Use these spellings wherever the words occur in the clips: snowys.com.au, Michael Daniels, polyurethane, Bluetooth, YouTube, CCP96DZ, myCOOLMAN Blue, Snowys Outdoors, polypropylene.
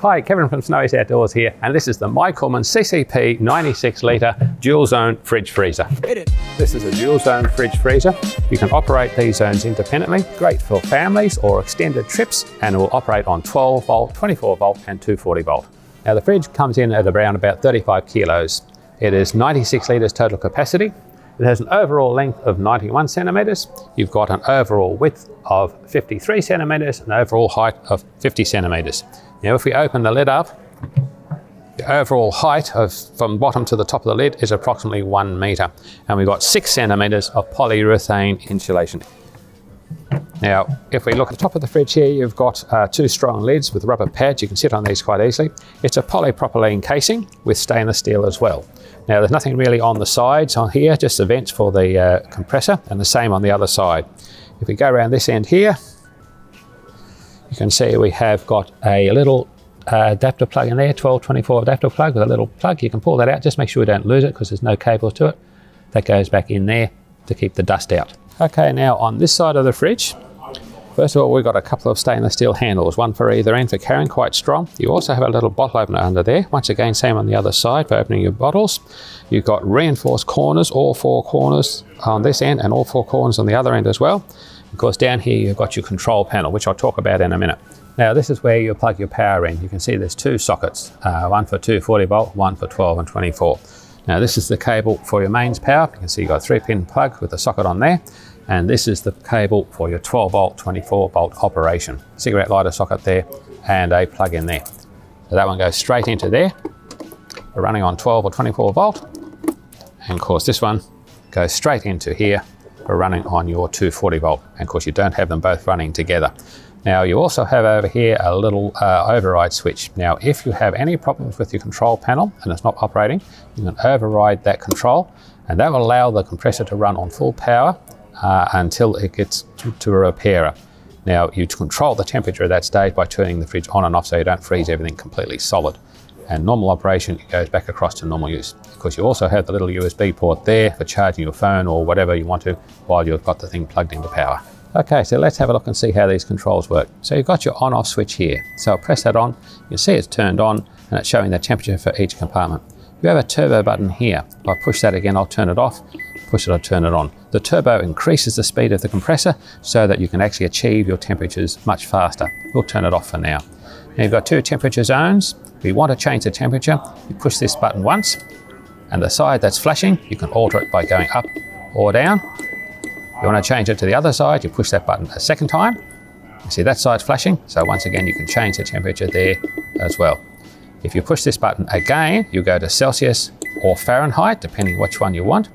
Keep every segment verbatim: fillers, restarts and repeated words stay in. Hi, Kevin from Snowys Outdoors here, and this is the myCOOLMAN C C P ninety-six litre dual zone fridge freezer. This is a dual zone fridge freezer. You can operate these zones independently, great for families or extended trips, and it will operate on twelve volt, twenty-four volt and two forty volt. Now the fridge comes in at around about thirty-five kilos. It is ninety-six litres total capacity. It has an overall length of ninety-one centimetres. You've got an overall width of fifty-three centimetres and an overall height of fifty centimetres. Now if we open the lid up, the overall height of from bottom to the top of the lid is approximately one metre. And we've got six centimetres of polyurethane insulation. Now if we look at the top of the fridge here, you've got uh, two strong lids with rubber pads. You can sit on these quite easily. It's a polypropylene casing with stainless steel as well. Now there's nothing really on the sides on here, just the vents for the uh, compressor, and the same on the other side. If we go around this end here, you can see we have got a little uh, adapter plug in there, twelve twenty-four adapter plug with a little plug. You can pull that out, just make sure you don't lose it because there's no cable to it. That goes back in there to keep the dust out. Okay, now on this side of the fridge, first of all, we've got a couple of stainless steel handles, one for either end for carrying, quite strong. You also have a little bottle opener under there. Once again, same on the other side for opening your bottles. You've got reinforced corners, all four corners on this end and all four corners on the other end as well. Of course, down here you've got your control panel, which I'll talk about in a minute. Now this is where you plug your power in. You can see there's two sockets, uh, one for two forty volt, one for twelve and twenty-four. Now this is the cable for your mains power. You can see you've got a three pin plug with a socket on there. And this is the cable for your twelve volt, twenty-four volt operation. Cigarette lighter socket there and a plug in there. So that one goes straight into there. We're running on twelve or twenty-four volt. And of course this one goes straight into here. We're running on your two forty volt. And of course you don't have them both running together. Now you also have over here a little uh, override switch. Now if you have any problems with your control panel and it's not operating, you can override that control and that will allow the compressor to run on full power uh, until it gets to, to a repairer. Now you control the temperature at that stage by turning the fridge on and off so you don't freeze everything completely solid. And normal operation, it goes back across to normal use. Of course you also have the little U S B port there for charging your phone or whatever you want to while you've got the thing plugged into power. Okay, so let's have a look and see how these controls work. So you've got your on-off switch here. So I'll press that on, you can see it's turned on and it's showing the temperature for each compartment. You have a turbo button here. If I push that again, I'll turn it off, push it, I'll turn it on. The turbo increases the speed of the compressor so that you can actually achieve your temperatures much faster. We'll turn it off for now. Now you've got two temperature zones. If you want to change the temperature, you push this button once and the side that's flashing, you can alter it by going up or down. You want to change it to the other side, you push that button a second time. You see that side's flashing, so once again you can change the temperature there as well. If you push this button again, you go to Celsius or Fahrenheit, depending which one you want.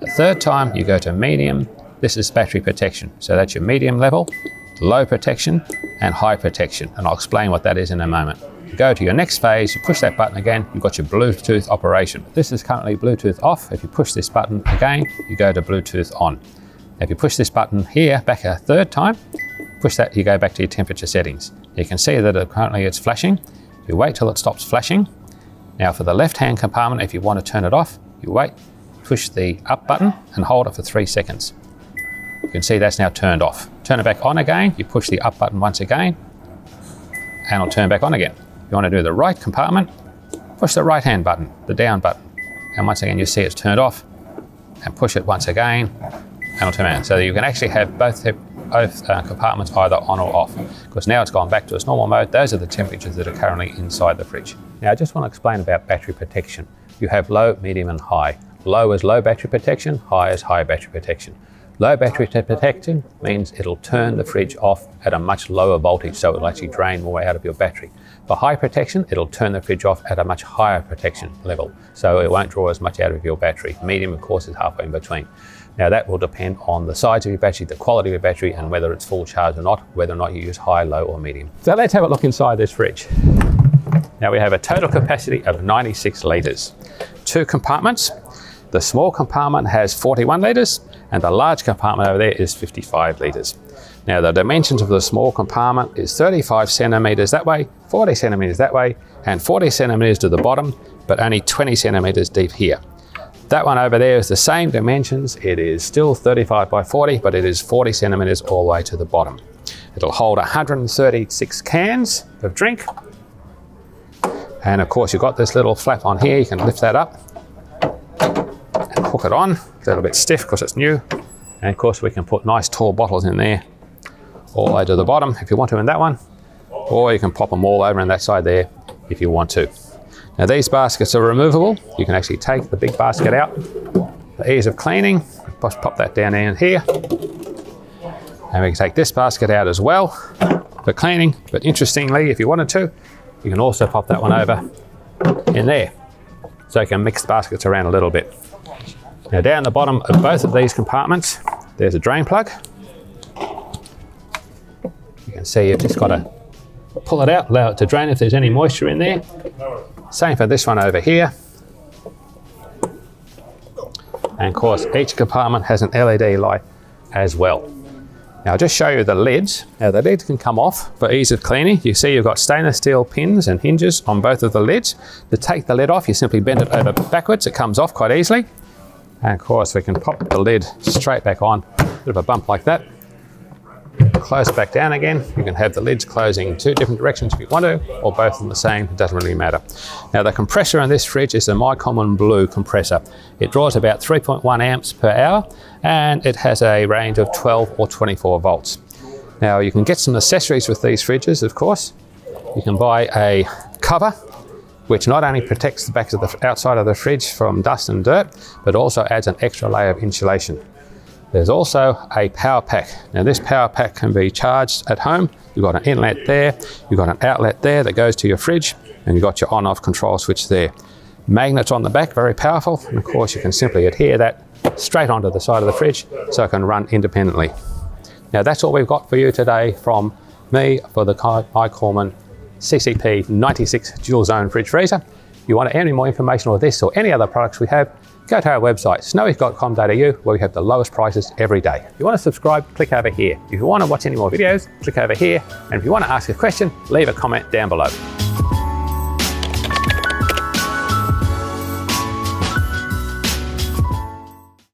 The third time you go to medium. This is battery protection, so that's your medium level, low protection and high protection, and I'll explain what that is in a moment. You go to your next phase, you push that button again, you've got your Bluetooth operation. This is currently Bluetooth off. If you push this button again, you go to Bluetooth on. If you push this button here back a third time, push that, you go back to your temperature settings. You can see that it, currently it's flashing. You wait till it stops flashing. Now for the left-hand compartment, if you want to turn it off, you wait, push the up button and hold it for three seconds. You can see that's now turned off. Turn it back on again, you push the up button once again, and it'll turn back on again. You want to do the right compartment, push the right-hand button, the down button. And once again, you see it's turned off, and push it once again, so you can actually have both, both uh, compartments either on or off, because now it's gone back to its normal mode. Those are the temperatures that are currently inside the fridge. Now I just want to explain about battery protection. You have low, medium and high. Low is low battery protection, high is high battery protection. Low battery protection means it'll turn the fridge off at a much lower voltage, so it'll actually drain more out of your battery. For high protection, it'll turn the fridge off at a much higher protection level, so it won't draw as much out of your battery. Medium, of course, is halfway in between. Now that will depend on the size of your battery, the quality of your battery, and whether it's full charge or not, whether or not you use high, low, or medium. So let's have a look inside this fridge. Now we have a total capacity of ninety-six litres. Two compartments. The small compartment has forty-one litres, and the large compartment over there is fifty-five litres. Now the dimensions of the small compartment is thirty-five centimetres that way, forty centimetres that way, and forty centimetres to the bottom, but only twenty centimetres deep here. That one over there is the same dimensions. It is still thirty-five by forty, but it is forty centimetres all the way to the bottom. It'll hold one hundred thirty-six cans of drink And of course you've got this little flap on here, you can lift that up and hook it on. It's a little bit stiff because it's new. And of course we can put nice tall bottles in there all the way to the bottom if you want to in that one, or you can pop them all over on that side there if you want to. Now these baskets are removable. You can actually take the big basket out. The ease of cleaning, just pop that down in here. And we can take this basket out as well for cleaning. But interestingly, if you wanted to, you can also pop that one over in there. So you can mix the baskets around a little bit. Now down the bottom of both of these compartments, there's a drain plug. You can see you've just got to pull it out, allow it to drain if there's any moisture in there. Same for this one over here. And of course, each compartment has an L E D light as well. Now I'll just show you the lids. Now the lids can come off for ease of cleaning. You see you've got stainless steel pins and hinges on both of the lids. To take the lid off, you simply bend it over backwards. It comes off quite easily. And of course, we can pop the lid straight back on, a bit of a bump like that. Close back down again. You can have the lids closing two different directions if you want to, or both in the same, it doesn't really matter. Now the compressor on this fridge is the myCOOLMAN Blue compressor. It draws about three point one amps per hour, and it has a range of twelve or twenty-four volts. Now you can get some accessories with these fridges, of course. You can buy a cover, which not only protects the back of the outside of the fridge from dust and dirt, but also adds an extra layer of insulation. There's also a power pack. Now this power pack can be charged at home. You've got an inlet there, you've got an outlet there that goes to your fridge, and you've got your on-off control switch there. Magnets on the back, very powerful. And of course you can simply adhere that straight onto the side of the fridge so it can run independently. Now that's all we've got for you today from me for the myCOOLMAN C C P ninety-six dual zone fridge freezer. If you want any more information on this or any other products we have, go to our website, snowys dot com dot A U, where we have the lowest prices every day. If you want to subscribe, click over here. If you want to watch any more videos, click over here. And if you want to ask a question, leave a comment down below.